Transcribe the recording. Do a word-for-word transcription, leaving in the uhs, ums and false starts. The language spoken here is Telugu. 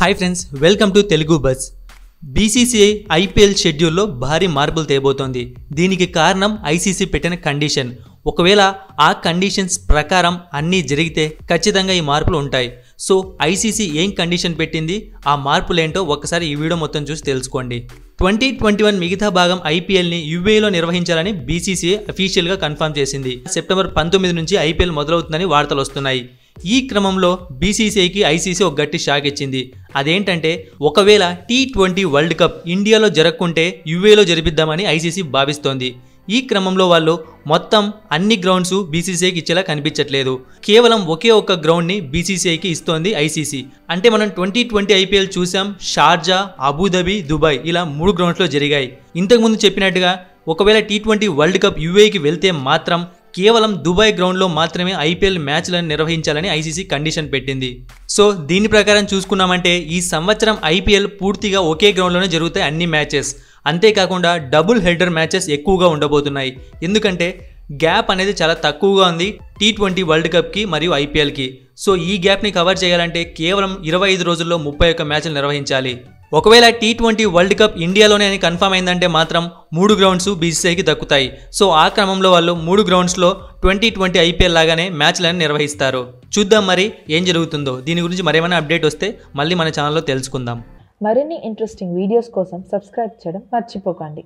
High friends welcome to Telugu bus. BCCI IPL schedule भारी मार्पुलु तेबोतोंदी। దీనికి కారణం ఐసీసీ పెట్టిన కండిషన్। ఒకవేళ ఆ కండిషన్స్ ప్రకారం అన్ని జరిగితే ఖచ్చితంగా ఈ మార్పులు ఉంటాయి। సో ఐసీసీ ఏం కండిషన్ పెట్టింది, ఆ మార్పులు ఏంటో ఒకసారి ఈ వీడియో మొత్తం చూసి తెలుసుకోండి। ट्वेंटी ट्वेंटी वन మిగతా భాగం ఐపీఎల్ ని యూఏఈ లో నిర్వహించాలని బీసీసీఐ అఫీషియల్ గా కన్ఫర్మ్ చేసింది। సెప్టెంబర్ పంతొమ్మిది నుంచి ఐపీఎల్ మొదలవుతుందని వార్తలు వస్తున్నాయి। ఈ క్రమంలో బీసీసీఐ కి ఐసీసీ ఒక గట్టి షాక్ ఇచ్చింది। అదేంటంటే ఒకవేళ టీ ట్వంటీ వరల్డ్ కప్ ఇండియాలో జరగకుంటే యూఏఈలో జరిపిద్దామని ఐసీసీ భావిస్తోంది। ఈ క్రమంలో వాళ్ళు మొత్తం అన్ని గ్రౌండ్స్ బీసీసీఐకి ఇచ్చేలా కనిపించట్లేదు। కేవలం ఒకే ఒక గ్రౌండ్ ని బీసీసీఐకి ఇస్తోంది ఐసీసీ। అంటే మనం ట్వంటీ ట్వంటీ ఐపీఎల్ చూసాం, షార్జా, అబుదాబి, దుబాయ్ ఇలా మూడు గ్రౌండ్స్ లో జరిగాయి। ఇంతకుముందు చెప్పినట్టుగా ఒకవేళ టీ ట్వంటీ వరల్డ్ కప్ యూఏఈకి వెళ్తే మాత్రం కేవలం దుబాయ్ గ్రౌండ్లో మాత్రమే ఐపీఎల్ మ్యాచ్లను నిర్వహించాలని ఐసీసీ కండిషన్ పెట్టింది। సో దీని ప్రకారం చూసుకున్నామంటే ఈ సంవత్సరం ఐపీఎల్ పూర్తిగా ఒకే గ్రౌండ్లోనే జరుగుతాయి అన్ని మ్యాచెస్। అంతేకాకుండా డబుల్ హెడర్ మ్యాచెస్ ఎక్కువగా ఉండబోతున్నాయి। ఎందుకంటే గ్యాప్ అనేది చాలా తక్కువగా ఉంది టీ ట్వంటీ వరల్డ్ కప్కి మరియు ఐపీఎల్కి। సో ఈ గ్యాప్ని కవర్ చేయాలంటే కేవలం ఇరవై ఐదు రోజుల్లో ముప్పై ఒక్క మ్యాచ్లు నిర్వహించాలి। ఒకవేళ టీ ట్వంటీ వరల్డ్ కప్ ఇండియాలోనే అని కన్ఫర్మ్ అయిందంటే మాత్రం మూడు గ్రౌండ్స్ బీసీసీఐకి దక్కుతాయి। సో ఆ క్రమంలో వాళ్ళు మూడు గ్రౌండ్స్లో ట్వంటీ ట్వంటీ ఐపీఎల్ లాగానే మ్యాచ్లను నిర్వహిస్తారు। చూద్దాం మరి ఏం జరుగుతుందో। దీని గురించి మరేమైనా అప్డేట్ వస్తే మళ్ళీ మన ఛానల్లో తెలుసుకుందాం। మరిన్ని ఇంట్రెస్టింగ్ వీడియోస్ కోసం సబ్స్క్రైబ్ చేయడం మర్చిపోకండి।